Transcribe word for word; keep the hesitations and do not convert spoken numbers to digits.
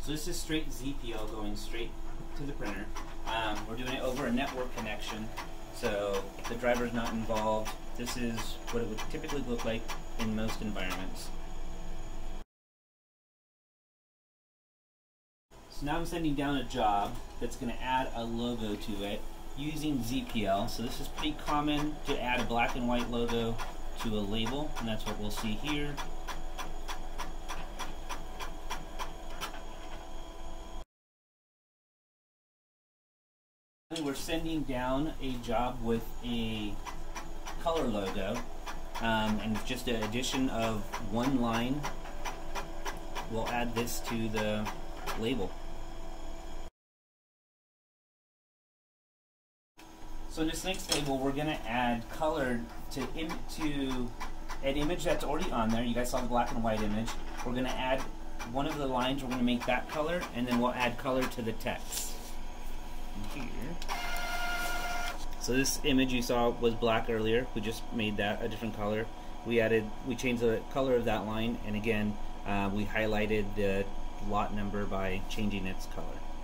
So this is straight Z P L going straight to the printer. Um, we're doing it over a network connection, so the driver's not involved. This is what it would typically look like in most environments. So now I'm sending down a job that's going to add a logo to it using Z P L. So this is pretty common to add a black and white logo to a label, and that's what we'll see here. We're sending down a job with a color logo, um, and just an addition of one line. We'll add this to the label. So in this next label, we're going to add color to, im to an image that's already on there. You guys saw the black and white image. We're going to add one of the lines. We're going to make that color, and then we'll add color to the text. Here. So this image you saw was black earlier. We just made that a different color. We added, we changed the color of that line, and again, uh, we highlighted the lot number by changing its color.